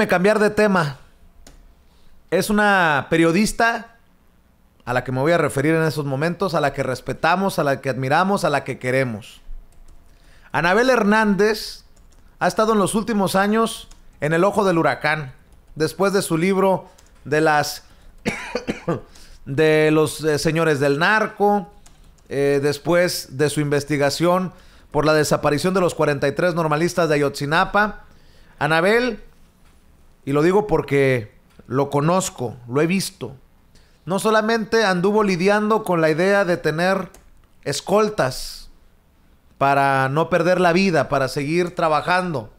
déjenme cambiar de tema. Es una periodista a la que me voy a referir en esos momentos, a la que respetamos, a la que admiramos, a la que queremos. Anabel Hernández ha estado en los últimos años en el ojo del huracán, después de su libro de las de los señores del narco, después de su investigación por la desaparición de los 43 normalistas de Ayotzinapa. Anabel, y lo digo porque lo conozco, lo he visto, no solamente anduvo lidiando con la idea de tener escoltas para no perder la vida, para seguir trabajando,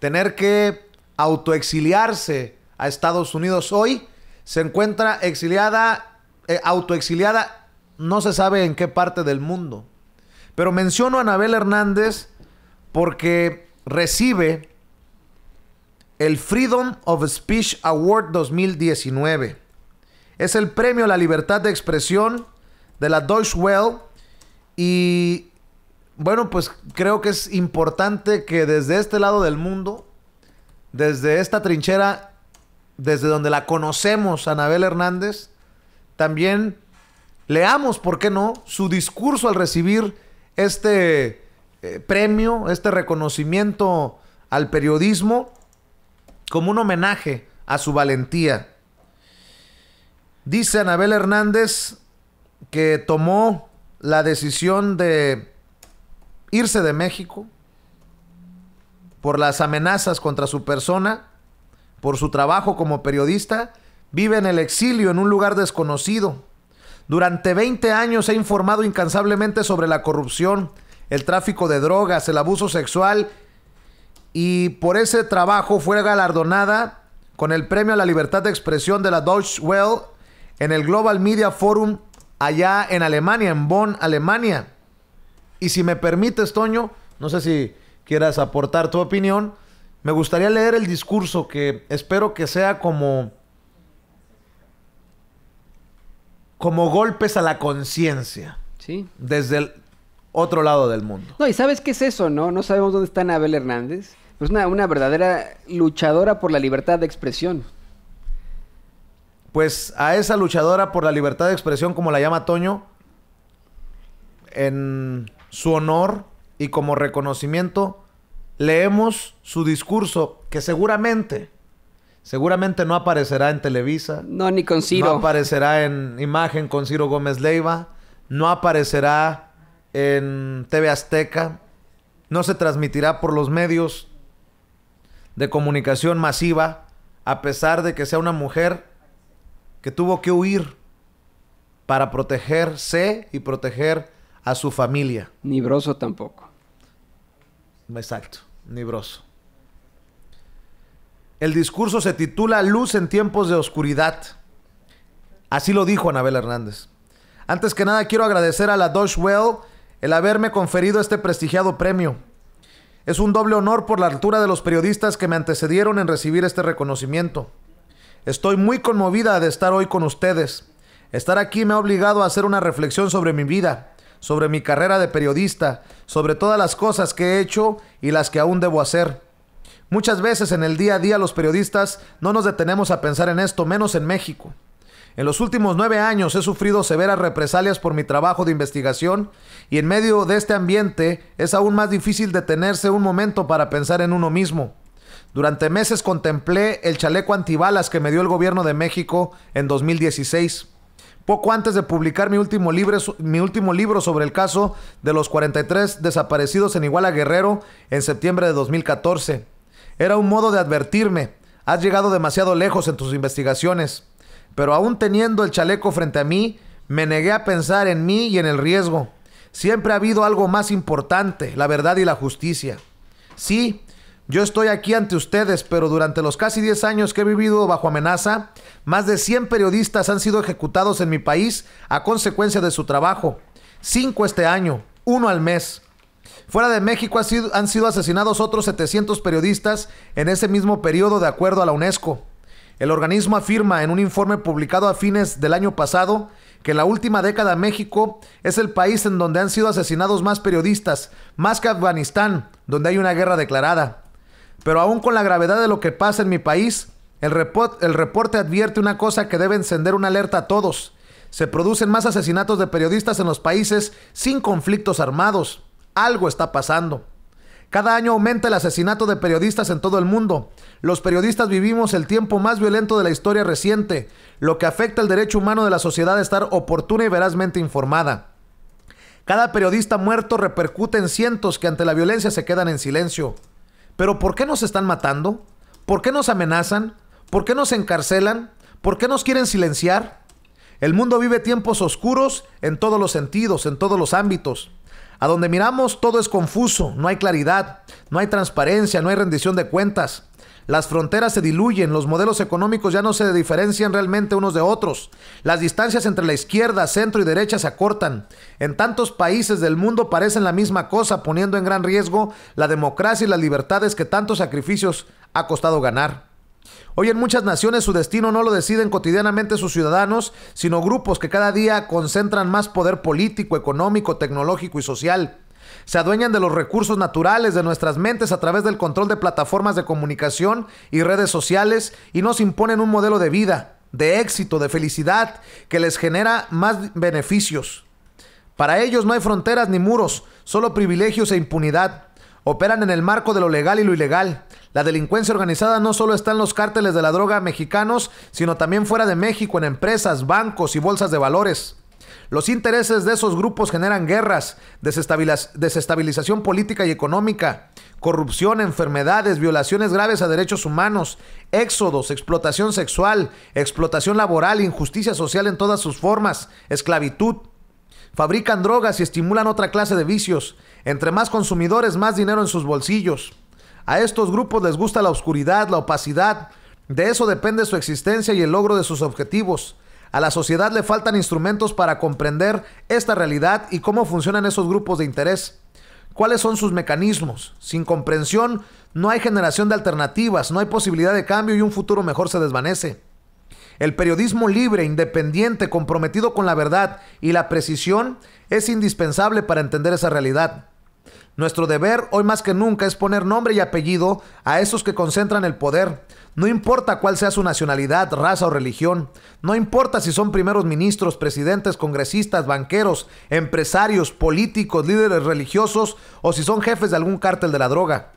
tener que autoexiliarse a Estados Unidos. Hoy se encuentra exiliada, autoexiliada, no se sabe en qué parte del mundo. Pero menciono a Anabel Hernández porque recibe el Freedom of Speech Award 2019. Es el premio a la libertad de expresión de la Deutsche Welle. Y bueno, pues creo que es importante que desde este lado del mundo, desde esta trinchera, desde donde la conocemos, Anabel Hernández, también leamos, ¿por qué no?, su discurso al recibir este premio, este reconocimiento al periodismo, como un homenaje a su valentía. Dice Anabel Hernández que tomó la decisión de irse de México por las amenazas contra su persona, por su trabajo como periodista. Vive en el exilio, en un lugar desconocido. Durante 20 años ha informado incansablemente sobre la corrupción, el tráfico de drogas, el abuso sexual, y por ese trabajo fue galardonada con el premio a la libertad de expresión de la Deutsche Welle en el Global Media Forum allá en Alemania, en Bonn, Alemania. Y si me permites, Toño, no sé si quieras aportar tu opinión, me gustaría leer el discurso, que espero que sea como golpes a la conciencia. Sí. Desde el otro lado del mundo. No, y ¿sabes qué es eso, no? No sabemos dónde está Anabel Hernández. Es una verdadera luchadora por la libertad de expresión. Pues a esa luchadora por la libertad de expresión, como la llama Toño, en su honor y como reconocimiento, leemos su discurso, que seguramente no aparecerá en Televisa. No, ni con Ciro. No aparecerá en Imagen con Ciro Gómez Leiva. No aparecerá en TV Azteca. No se transmitirá por los medios de comunicación masiva, a pesar de que sea una mujer que tuvo que huir para protegerse y proteger a su familia. Ni Broso tampoco. Exacto, ni Broso. El discurso se titula Luz en tiempos de oscuridad. Así lo dijo Anabel Hernández. Antes que nada, quiero agradecer a la Deutsche Welle el haberme conferido este prestigiado premio. Es un doble honor por la altura de los periodistas que me antecedieron en recibir este reconocimiento. Estoy muy conmovida de estar hoy con ustedes. Estar aquí me ha obligado a hacer una reflexión sobre mi vida, sobre mi carrera de periodista, sobre todas las cosas que he hecho y las que aún debo hacer. Muchas veces en el día a día los periodistas no nos detenemos a pensar en esto, menos en México. En los últimos 9 años he sufrido severas represalias por mi trabajo de investigación, y en medio de este ambiente es aún más difícil detenerse un momento para pensar en uno mismo. Durante meses contemplé el chaleco antibalas que me dio el gobierno de México en 2016. Poco antes de publicar mi último libro sobre el caso de los 43 desaparecidos en Iguala Guerrero en septiembre de 2014. Era un modo de advertirme: has llegado demasiado lejos en tus investigaciones. Pero aún teniendo el chaleco frente a mí, me negué a pensar en mí y en el riesgo. Siempre ha habido algo más importante: la verdad y la justicia. Sí, yo estoy aquí ante ustedes, pero durante los casi 10 años que he vivido bajo amenaza, más de 100 periodistas han sido ejecutados en mi país a consecuencia de su trabajo. 5 este año, 1 al mes. Fuera de México han sido asesinados otros 700 periodistas en ese mismo periodo, de acuerdo a la UNESCO. El organismo afirma en un informe publicado a fines del año pasado que en la última década México es el país en donde han sido asesinados más periodistas, más que Afganistán, donde hay una guerra declarada. Pero aún con la gravedad de lo que pasa en mi país, el reporte advierte una cosa que debe encender una alerta a todos. Se producen más asesinatos de periodistas en los países sin conflictos armados. Algo está pasando. Cada año aumenta el asesinato de periodistas en todo el mundo. Los periodistas vivimos el tiempo más violento de la historia reciente, lo que afecta el derecho humano de la sociedad a estar oportuna y verazmente informada. Cada periodista muerto repercute en cientos que ante la violencia se quedan en silencio. ¿Pero por qué nos están matando? ¿Por qué nos amenazan? ¿Por qué nos encarcelan? ¿Por qué nos quieren silenciar? El mundo vive tiempos oscuros en todos los sentidos, en todos los ámbitos. A donde miramos todo es confuso, no hay claridad, no hay transparencia, no hay rendición de cuentas. Las fronteras se diluyen, los modelos económicos ya no se diferencian realmente unos de otros. Las distancias entre la izquierda, centro y derecha se acortan. En tantos países del mundo parecen la misma cosa, poniendo en gran riesgo la democracia y las libertades que tantos sacrificios ha costado ganar. Hoy en muchas naciones su destino no lo deciden cotidianamente sus ciudadanos, sino grupos que cada día concentran más poder político, económico, tecnológico y social. Se adueñan de los recursos naturales de nuestras mentes a través del control de plataformas de comunicación y redes sociales y nos imponen un modelo de vida, de éxito, de felicidad, que les genera más beneficios. Para ellos no hay fronteras ni muros, solo privilegios e impunidad. Operan en el marco de lo legal y lo ilegal. La delincuencia organizada no solo está en los cárteles de la droga mexicanos, sino también fuera de México, en empresas, bancos y bolsas de valores. Los intereses de esos grupos generan guerras, desestabilización política y económica, corrupción, enfermedades, violaciones graves a derechos humanos, éxodos, explotación sexual, explotación laboral, injusticia social en todas sus formas, esclavitud. Fabrican drogas y estimulan otra clase de vicios. Entre más consumidores, más dinero en sus bolsillos. A estos grupos les gusta la oscuridad, la opacidad. De eso depende su existencia y el logro de sus objetivos. A la sociedad le faltan instrumentos para comprender esta realidad y cómo funcionan esos grupos de interés. ¿Cuáles son sus mecanismos? Sin comprensión, no hay generación de alternativas, no hay posibilidad de cambio y un futuro mejor se desvanece. El periodismo libre, independiente, comprometido con la verdad y la precisión es indispensable para entender esa realidad. Nuestro deber, hoy más que nunca, es poner nombre y apellido a esos que concentran el poder. No importa cuál sea su nacionalidad, raza o religión. No importa si son primeros ministros, presidentes, congresistas, banqueros, empresarios, políticos, líderes religiosos o si son jefes de algún cártel de la droga.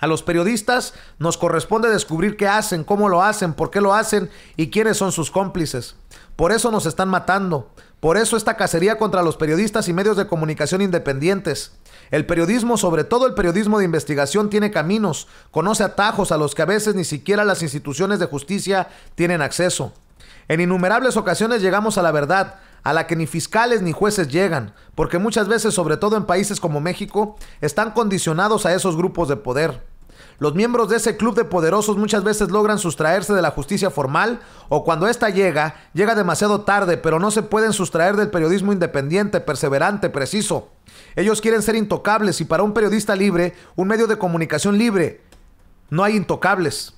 A los periodistas nos corresponde descubrir qué hacen, cómo lo hacen, por qué lo hacen y quiénes son sus cómplices. Por eso nos están matando. Por eso esta cacería contra los periodistas y medios de comunicación independientes. El periodismo, sobre todo el periodismo de investigación, tiene caminos, conoce atajos a los que a veces ni siquiera las instituciones de justicia tienen acceso. En innumerables ocasiones llegamos a la verdad, a la que ni fiscales ni jueces llegan, porque muchas veces, sobre todo en países como México, están condicionados a esos grupos de poder. Los miembros de ese club de poderosos muchas veces logran sustraerse de la justicia formal, o cuando ésta llega demasiado tarde, pero no se pueden sustraer del periodismo independiente, perseverante, preciso. Ellos quieren ser intocables y para un periodista libre, un medio de comunicación libre, no hay intocables.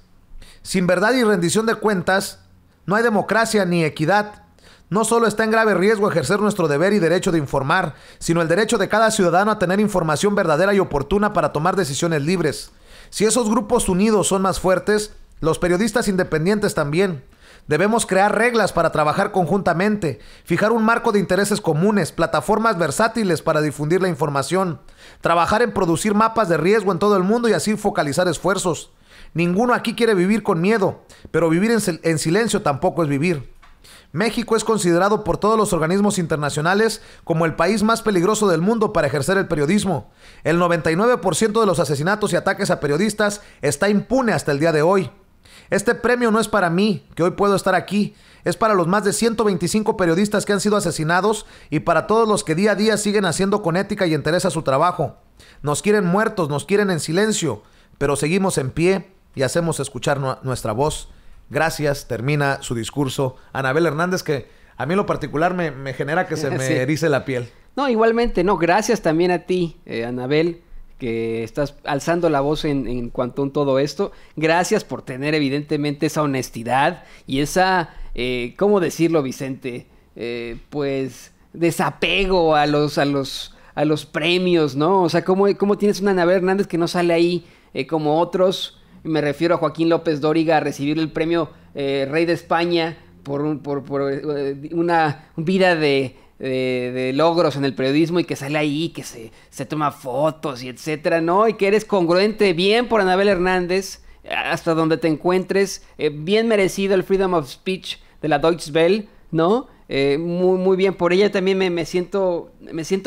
Sin verdad y rendición de cuentas, no hay democracia ni equidad. No solo está en grave riesgo ejercer nuestro deber y derecho de informar, sino el derecho de cada ciudadano a tener información verdadera y oportuna para tomar decisiones libres. Si esos grupos unidos son más fuertes, los periodistas independientes también. Debemos crear reglas para trabajar conjuntamente, fijar un marco de intereses comunes, plataformas versátiles para difundir la información, trabajar en producir mapas de riesgo en todo el mundo y así focalizar esfuerzos. Ninguno aquí quiere vivir con miedo, pero vivir en silencio tampoco es vivir. México es considerado por todos los organismos internacionales como el país más peligroso del mundo para ejercer el periodismo. El 99% de los asesinatos y ataques a periodistas está impune hasta el día de hoy. Este premio no es para mí, que hoy puedo estar aquí. Es para los más de 125 periodistas que han sido asesinados y para todos los que día a día siguen haciendo con ética y interés a su trabajo. Nos quieren muertos, nos quieren en silencio, pero seguimos en pie y hacemos escuchar nuestra voz. Gracias, termina su discurso Anabel Hernández, que a mí en lo particular me genera que se me erice la piel. No, igualmente, no, gracias también a ti, Anabel, que estás alzando la voz en cuanto a todo esto. Gracias por tener evidentemente esa honestidad y esa, ¿cómo decirlo, Vicente? Pues desapego a los premios, ¿no? O sea, ¿cómo tienes una Anabel Hernández que no sale ahí como otros, me refiero a Joaquín López Dóriga, a recibir el premio Rey de España por una vida de logros en el periodismo, y que sale ahí, que se toma fotos y etcétera, ¿no? Y que eres congruente, bien por Anabel Hernández, hasta donde te encuentres, bien merecido el Freedom of Speech de la Deutsche Welle, ¿no? Muy, muy bien por ella. También me siento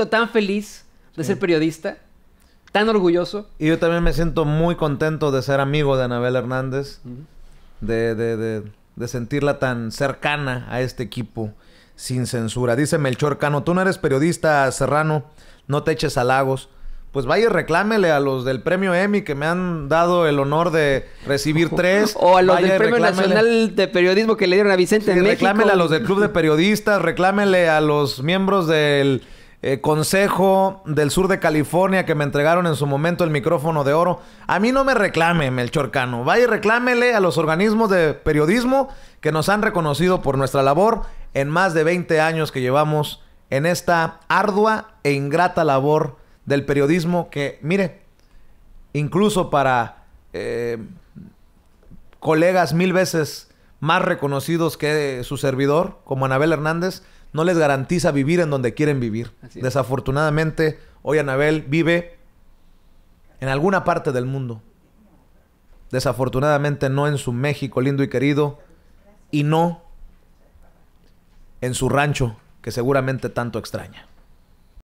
tan feliz de ser periodista, tan orgulloso. Y yo también me siento muy contento de ser amigo de Anabel Hernández, de sentirla tan cercana a este equipo sin censura. Dice Melchor Cano: tú no eres periodista, Serrano, no te eches halagos. Pues vaya, reclámele a los del premio Emmy, que me han dado el honor de recibir 3. O a los del Premio Nacional de Periodismo que le dieron a Vicente en México. Reclámele a los del Club de Periodistas, reclámele a los miembros del Consejo del Sur de California que me entregaron en su momento el micrófono de oro. A mí no me reclame, Melchor Cano. Vaya, reclámele a los organismos de periodismo que nos han reconocido por nuestra labor en más de 20 años que llevamos en esta ardua e ingrata labor del periodismo, que, mire, incluso para colegas 1000 veces más reconocidos que su servidor, como Anabel Hernández, no les garantiza vivir en donde quieren vivir. Desafortunadamente, hoy Anabel vive en alguna parte del mundo. Desafortunadamente, no en su México lindo y querido, y no en su rancho, que seguramente tanto extraña.